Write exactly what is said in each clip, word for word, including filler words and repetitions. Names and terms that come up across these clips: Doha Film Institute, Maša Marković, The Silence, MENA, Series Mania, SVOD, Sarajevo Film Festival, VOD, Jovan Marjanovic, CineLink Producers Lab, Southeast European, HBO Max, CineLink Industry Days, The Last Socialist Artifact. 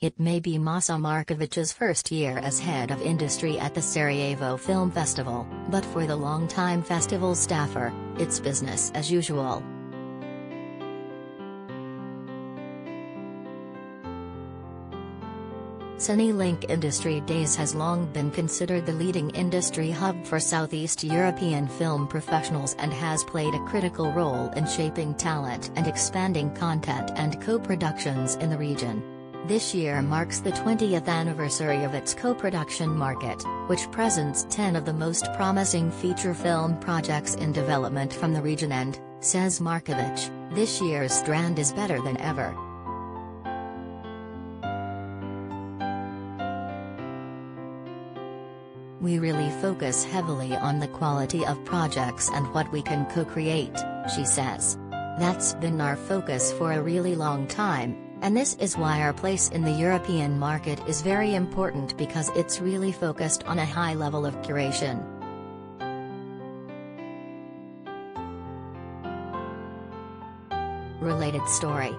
It may be Maša Markovic's first year as head of industry at the Sarajevo Film Festival, but for the longtime festival staffer, it's business as usual. CineLink Industry Days has long been considered the leading industry hub for Southeast European film professionals and has played a critical role in shaping talent and expanding content and co-productions in the region. This year marks the twentieth anniversary of its co-production market, which presents ten of the most promising feature film projects in development from the region and, says Marković, this year's strand is better than ever. We really focus heavily on the quality of projects and what we can co-create, she says. That's been our focus for a really long time, and this is why our place in the European market is very important because it's really focused on a high level of curation. Related story.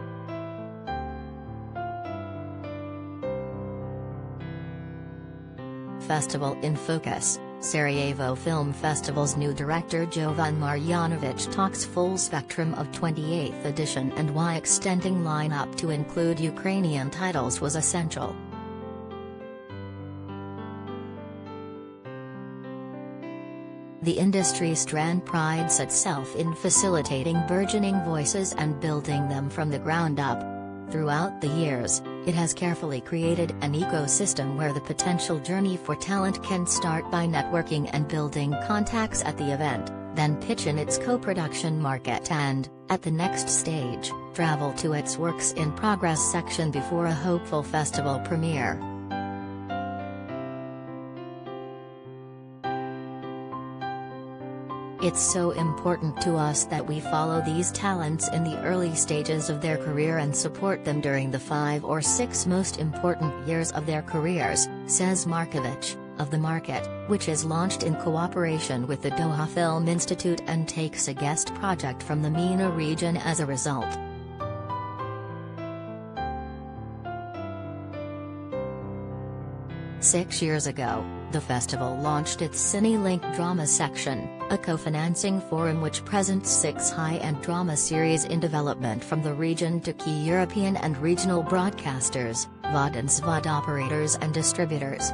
Festival in focus, Sarajevo Film Festival's new director Jovan Marjanovic talks full spectrum of twenty-eighth edition and why extending lineup to include Ukrainian titles was essential. The industry strand prides itself in facilitating burgeoning voices and building them from the ground up. Throughout the years, it has carefully created an ecosystem where the potential journey for talent can start by networking and building contacts at the event, then pitch in its co-production market and, at the next stage, travel to its works in progress section before a hopeful festival premiere. It's so important to us that we follow these talents in the early stages of their career and support them during the five or six most important years of their careers, says Marković, of The Market, which is launched in cooperation with the Doha Film Institute and takes a guest project from the MENA region as a result. Six years ago, the festival launched its CineLink Drama Section, a co-financing forum which presents six high-end drama series in development from the region to key European and regional broadcasters, V O D and S V O D operators and distributors.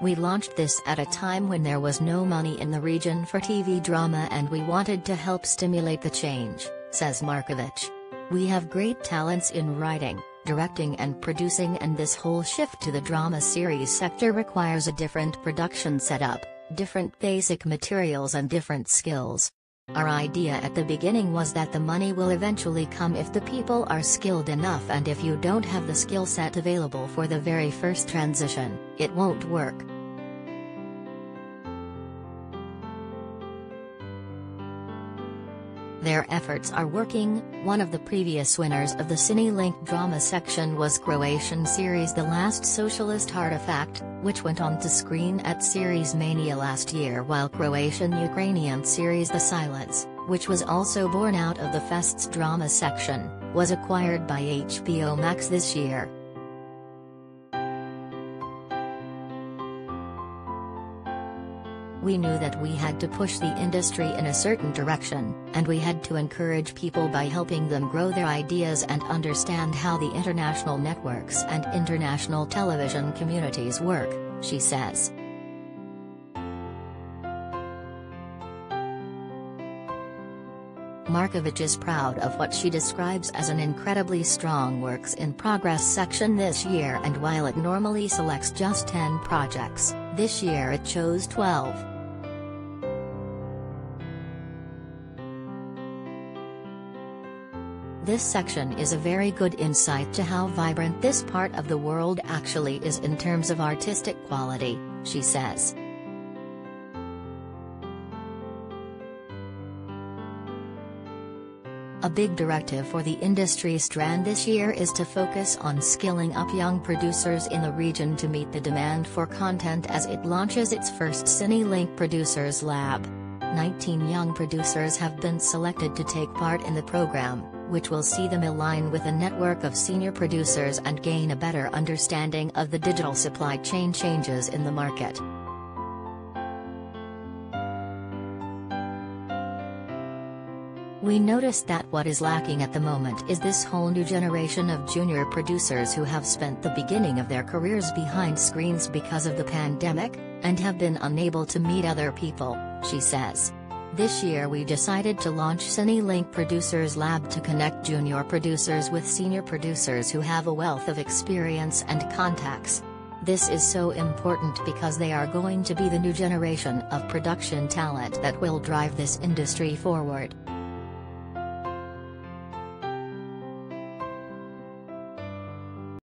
We launched this at a time when there was no money in the region for T V drama and we wanted to help stimulate the change, says Marković. We have great talents in writing, directing and producing, and this whole shift to the drama series sector requires a different production setup, different basic materials and different skills. Our idea at the beginning was that the money will eventually come if the people are skilled enough, and if you don't have the skill set available for the very first transition, it won't work. Their efforts are working. One of the previous winners of the CineLink Drama Section was Croatian series The Last Socialist Artifact, which went on to screen at Series Mania last year, while Croatian-Ukrainian series The Silence, which was also born out of the fest's drama section, was acquired by H B O Max this year. We knew that we had to push the industry in a certain direction, and we had to encourage people by helping them grow their ideas and understand how the international networks and international television communities work, she says. Marković is proud of what she describes as an incredibly strong works in progress section this year, and while it normally selects just ten projects, this year it chose twelve. This section is a very good insight to how vibrant this part of the world actually is in terms of artistic quality, she says. A big directive for the industry strand this year is to focus on skilling up young producers in the region to meet the demand for content as it launches its first CineLink Producers Lab. nineteen young producers have been selected to take part in the program, which will see them align with a network of senior producers and gain a better understanding of the digital supply chain changes in the market. We noticed that what is lacking at the moment is this whole new generation of junior producers who have spent the beginning of their careers behind screens because of the pandemic, and have been unable to meet other people, she says. This year we decided to launch CineLink Producers Lab to connect junior producers with senior producers who have a wealth of experience and contacts. This is so important because they are going to be the new generation of production talent that will drive this industry forward.